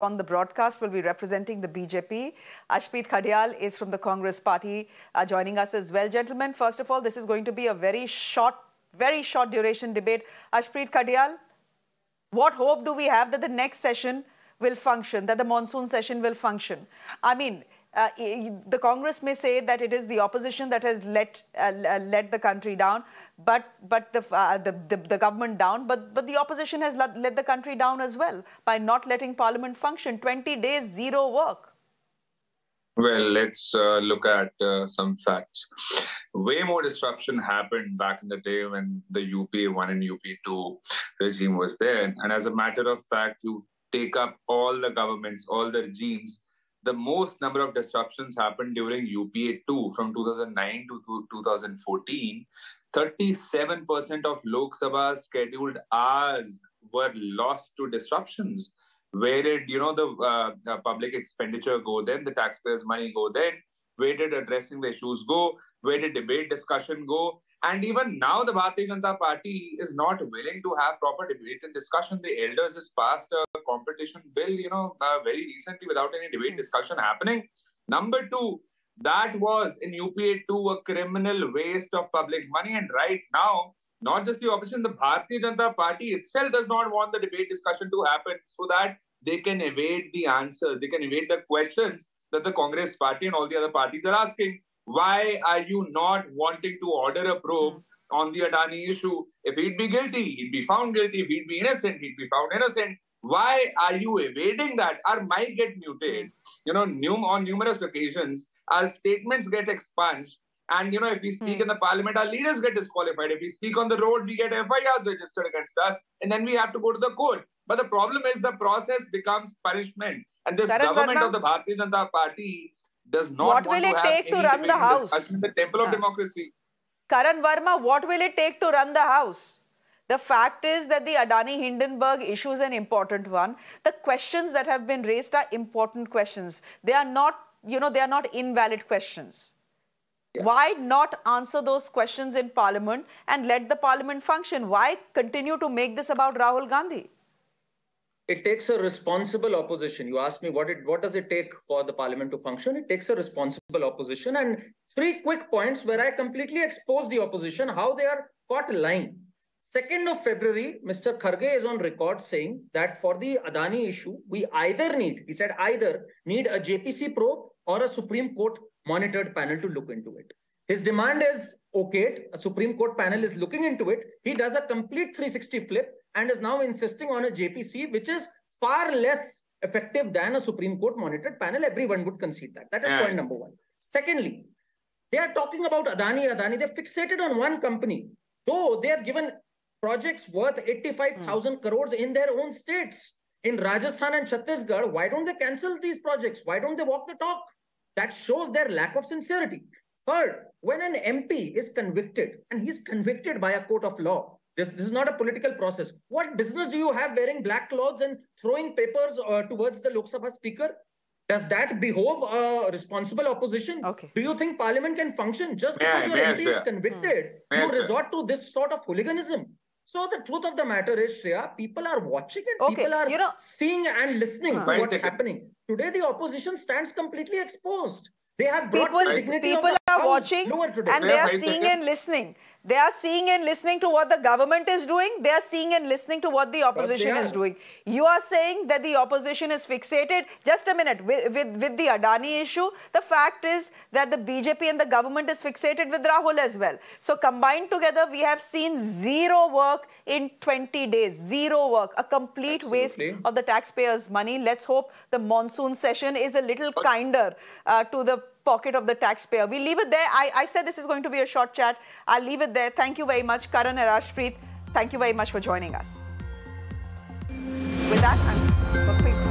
On the broadcast will be representing the BJP. Arshpreet Khadial is from the Congress Party joining us as well. Gentlemen, first of all, this is going to be a very short duration debate. Arshpreet Khadial, what hope do we have that the next session will function, that the monsoon session will function? I mean, the Congress may say that it is the opposition that has let the country down, but the government down, but the opposition has let the country down as well by not letting Parliament function. 20 days, zero work. Well, let's look at some facts. Way more disruption happened back in the day when the UPA 1 and UPA 2 regime was there. And as a matter of fact, you take up all the governments, all the regimes, the most number of disruptions happened during UPA 2 from 2009 to 2014. 37% of Lok Sabha's scheduled hours were lost to disruptions. Where did, you know, the public expenditure go then? The taxpayers' money go then? Where did addressing the issues go? Where did debate discussion go? And even now, the Bharatiya Janata Party is not willing to have proper debate and discussion. The elders has passed a competition bill, you know, very recently without any debate discussion happening. Number two, that was in UPA 2 a criminal waste of public money. And right now, not just the opposition, the Bharatiya Janata Party itself does not want the debate discussion to happen so that they can evade the answers. They can evade the questions that the Congress Party and all the other parties are asking. Why are you not wanting to order a probe on the Adani issue? If he'd be guilty, he'd be found guilty. If he'd be innocent, he'd be found innocent. Why are you evading that? Our might get muted. You know, on numerous occasions, our statements get expunged. And, you know, if we speak in the parliament, our leaders get disqualified. If we speak on the road, we get FIRs registered against us. And then we have to go to the court. But the problem is the process becomes punishment. And this government of the Bharatiya Janata Party does not want to have any debate. What will it take to run the House? The temple of democracy. Karan Verma, what will it take to run the House? The fact is that the Adani-Hindenburg issue is an important one. The questions that have been raised are important questions. They are not, you know, they are not invalid questions. Yeah. Why not answer those questions in Parliament and let the Parliament function? Why continue to make this about Rahul Gandhi? It takes a responsible opposition. You asked me what does it take for the parliament to function? It takes a responsible opposition. And three quick points where I completely expose the opposition, how they are caught lying. 2nd of February, Mr. Kharge is on record saying that for the Adani issue, we either need, he said either, need a JPC probe or a Supreme Court monitored panel to look into it. His demand is okay, a Supreme Court panel is looking into it. He does a complete 360 flip and is now insisting on a JPC, which is far less effective than a Supreme Court monitored panel. Everyone would concede that. That is point number one. Secondly, they are talking about Adani. They're fixated on one company, though they have given projects worth 85,000 crores in their own states. In Rajasthan and Chhattisgarh, why don't they cancel these projects? Why don't they walk the talk? That shows their lack of sincerity. Third, when an MP is convicted, and he's convicted by a court of law, This is not a political process. What business do you have wearing black clothes and throwing papers towards the Lok Sabha Speaker? Does that behove a responsible opposition? Okay. Do you think Parliament can function? Just because your MP is convicted, you resort to this sort of hooliganism. So the truth of the matter is, Shreya, people are watching and people are seeing and listening to what's happening. Today, the opposition stands completely exposed. They have brought people are watching and they are seeing and listening. They are seeing and listening to what the government is doing. They are seeing and listening to what the opposition is doing. You are saying that the opposition is fixated. Just a minute. With the Adani issue, the fact is that the BJP and the government is fixated with Rahul as well. So combined together, we have seen zero work in 20 days. Zero work. A complete waste of the taxpayers' money. Let's hope the monsoon session is a little kinder to the pocket of the taxpayer. We'll leave it there. I said this is going to be a short chat. I'll leave it there. Thank you very much, Karan and Arshpreet. Thank you very much for joining us. With that, I'm